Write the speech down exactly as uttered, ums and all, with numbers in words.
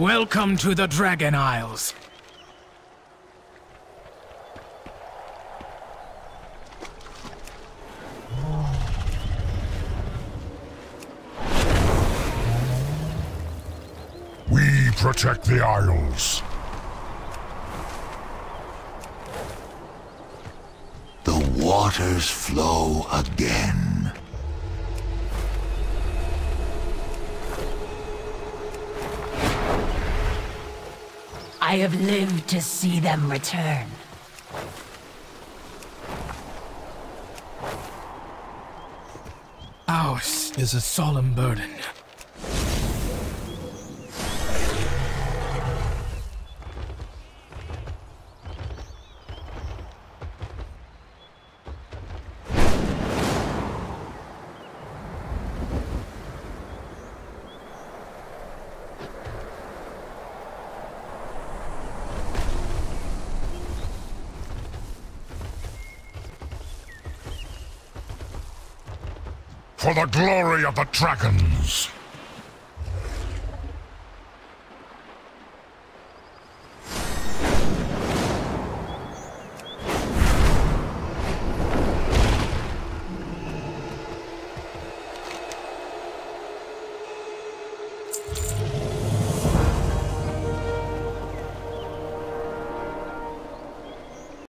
Welcome to the Dragon Isles. We protect the Isles. The waters flow again. I have lived to see them return. Ours is a solemn burden. For the glory of the dragons!